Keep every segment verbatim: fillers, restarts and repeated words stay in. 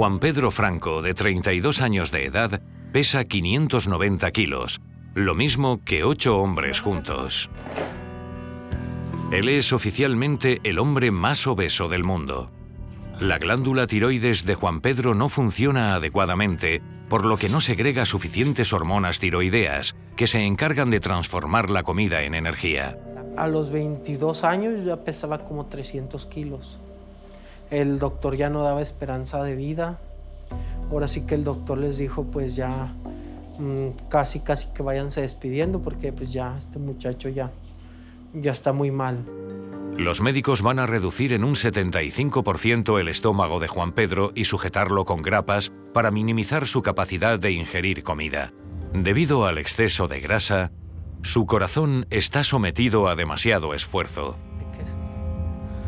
Juan Pedro Franco, de treinta y dos años de edad, pesa quinientos noventa kilos, lo mismo que ocho hombres juntos. Él es oficialmente el hombre más obeso del mundo. La glándula tiroides de Juan Pedro no funciona adecuadamente, por lo que no segrega suficientes hormonas tiroideas que se encargan de transformar la comida en energía. A los veintidós años ya pesaba como trescientos kilos. El doctor ya no daba esperanza de vida. Ahora sí que el doctor les dijo, pues ya casi, casi que váyanse despidiendo, porque pues ya este muchacho ya, ya está muy mal. Los médicos van a reducir en un setenta y cinco por ciento el estómago de Juan Pedro y sujetarlo con grapas para minimizar su capacidad de ingerir comida. Debido al exceso de grasa, su corazón está sometido a demasiado esfuerzo.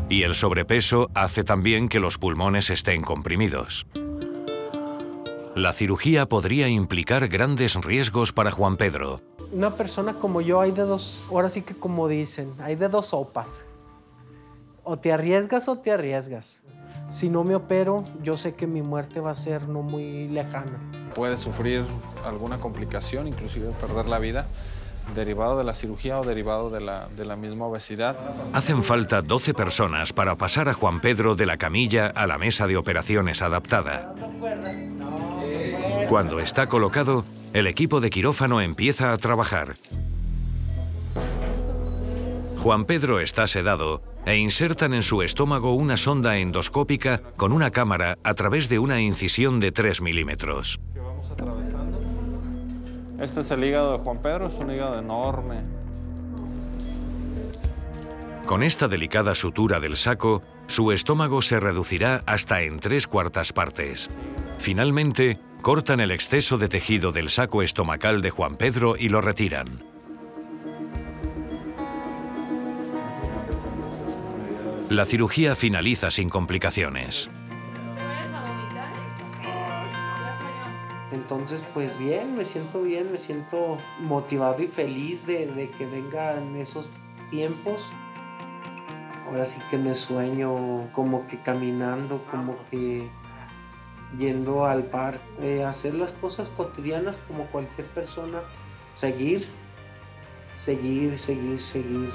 Y el sobrepeso hace también que los pulmones estén comprimidos. La cirugía podría implicar grandes riesgos para Juan Pedro. Una persona como yo, hay de dos, ahora sí que como dicen, hay de dos sopas. O te arriesgas o te arriesgas. Si no me opero, yo sé que mi muerte va a ser no muy lejana. Puede sufrir alguna complicación, inclusive perder la vida, derivado de la cirugía o derivado de la, de la misma obesidad. Hacen falta doce personas para pasar a Juan Pedro de la camilla a la mesa de operaciones adaptada. Cuando está colocado, el equipo de quirófano empieza a trabajar. Juan Pedro está sedado e insertan en su estómago una sonda endoscópica con una cámara a través de una incisión de tres milímetros. Este es el hígado de Juan Pedro, es un hígado enorme. Con esta delicada sutura del saco, su estómago se reducirá hasta en tres cuartas partes. Finalmente, cortan el exceso de tejido del saco estomacal de Juan Pedro y lo retiran. La cirugía finaliza sin complicaciones. Entonces, pues bien, me siento bien, me siento motivado y feliz de, de que vengan esos tiempos. Ahora sí que me sueño como que caminando, como que yendo al parque, eh, hacer las cosas cotidianas como cualquier persona. Seguir, seguir, seguir, seguir.